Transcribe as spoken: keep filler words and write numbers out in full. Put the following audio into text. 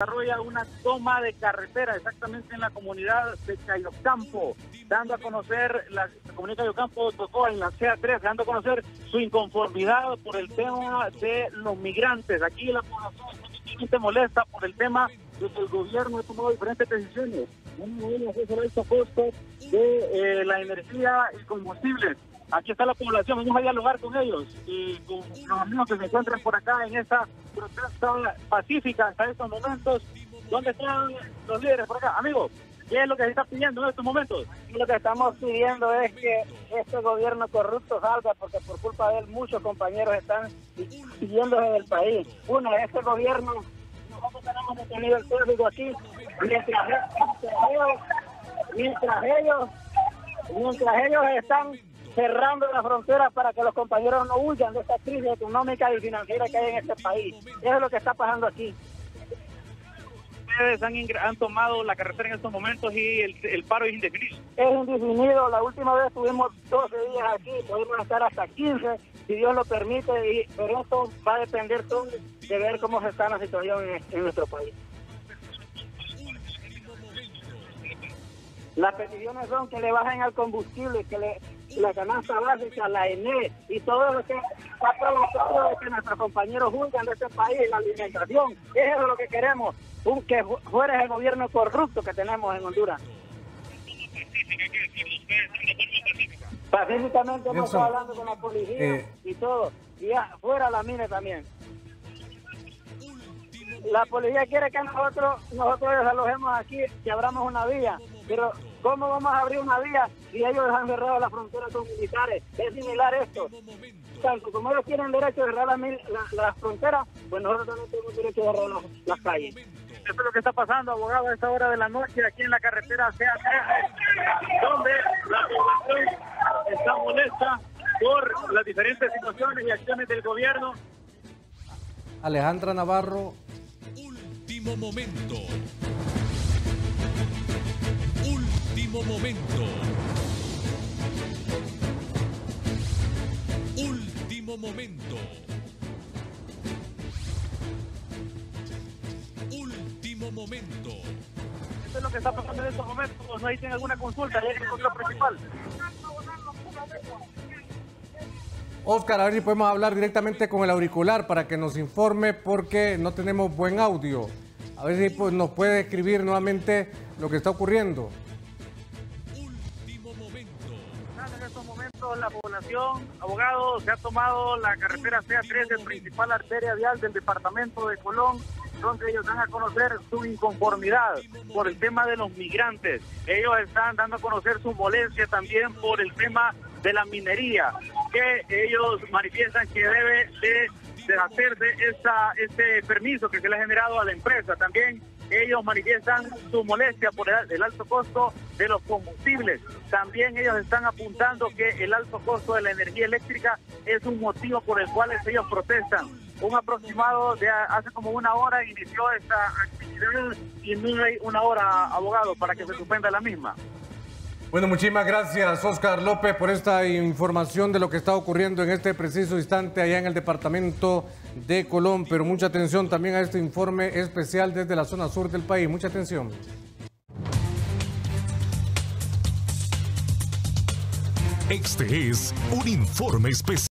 Desarrolla una toma de carretera exactamente en la comunidad de Cayo Campo, dando a conocer, la, la comunidad de Cayo Campo tocó en la C A tres, dando a conocer su inconformidad por el tema de los migrantes. Aquí la población se molesta por el tema de que el gobierno ha tomado diferentes decisiones. Una de ellas es el alto costo de eh, la energía y combustibles. Aquí está la población, vamos a dialogar con ellos y con los amigos que se encuentran por acá en esta protesta pacífica hasta estos momentos. ¿Dónde están los líderes por acá? Amigos, ¿qué es lo que se está pidiendo en estos momentos? Lo que estamos pidiendo es que este gobierno corrupto salga, porque por culpa de él muchos compañeros están siguiéndose del país. Uno, este gobierno, nosotros tenemos detenido el tráfico aquí, mientras, mientras, ellos, mientras ellos están cerrando las fronteras para que los compañeros no huyan de esta crisis económica y financiera que hay en este país. Eso es lo que está pasando aquí. Ustedes han, han tomado la carretera en estos momentos y el, el paro es indefinido. Es indefinido. La última vez tuvimos doce días aquí, podemos estar hasta quince, si Dios lo permite, y, pero esto va a depender todo de ver cómo se está la situación en, en nuestro país. Las peticiones son que le bajen al combustible, que le la canasta básica, la E N E y todo lo que está provocado es que nuestros compañeros huyan de este país, la alimentación. Eso es lo que queremos, un, que fuera el gobierno corrupto que tenemos en Honduras. Pacíficamente hemos estado hablando con la policía eh. y todo, y fuera la mina también. La policía quiere que nosotros, nosotros desalojemos aquí, que abramos una vía, pero ¿cómo vamos a abrir una vía si ellos han cerrado la frontera con militares? Es similar esto. Tanto como ellos tienen derecho a cerrar las la, la fronteras, pues nosotros también tenemos derecho a cerrar las, las calles. Eso es lo que está pasando, abogado, a esta hora de la noche aquí en la carretera C A tres, donde la población está molesta por las diferentes situaciones y acciones del gobierno. Alejandra Navarro. Último momento. Último momento. Último momento. Último momento. Esto es lo que está pasando en estos momentos. No hay alguna consulta, ya es el control principal. Oscar, a ver si podemos hablar directamente con el auricular para que nos informe, porque no tenemos buen audio. A ver si pues, nos puede describir nuevamente lo que está ocurriendo. La población, abogados, se ha tomado la carretera C A tres, la principal arteria vial del departamento de Colón, donde ellos dan a conocer su inconformidad por el tema de los migrantes. Ellos están dando a conocer su molestia también por el tema de la minería, que ellos manifiestan que debe de, de hacerse esta, este permiso que se le ha generado a la empresa. También ellos manifiestan su molestia por el, el alto costo de los combustibles. También ellos están apuntando que el alto costo de la energía eléctrica es un motivo por el cual ellos protestan. Un aproximado de hace como una hora inició esta actividad y no hay una hora, abogado, para que se suspenda la misma. Bueno, muchísimas gracias, Oscar López, por esta información de lo que está ocurriendo en este preciso instante allá en el departamento de Colón. Pero mucha atención también a este informe especial desde la zona sur del país. Mucha atención. Este es un informe especial.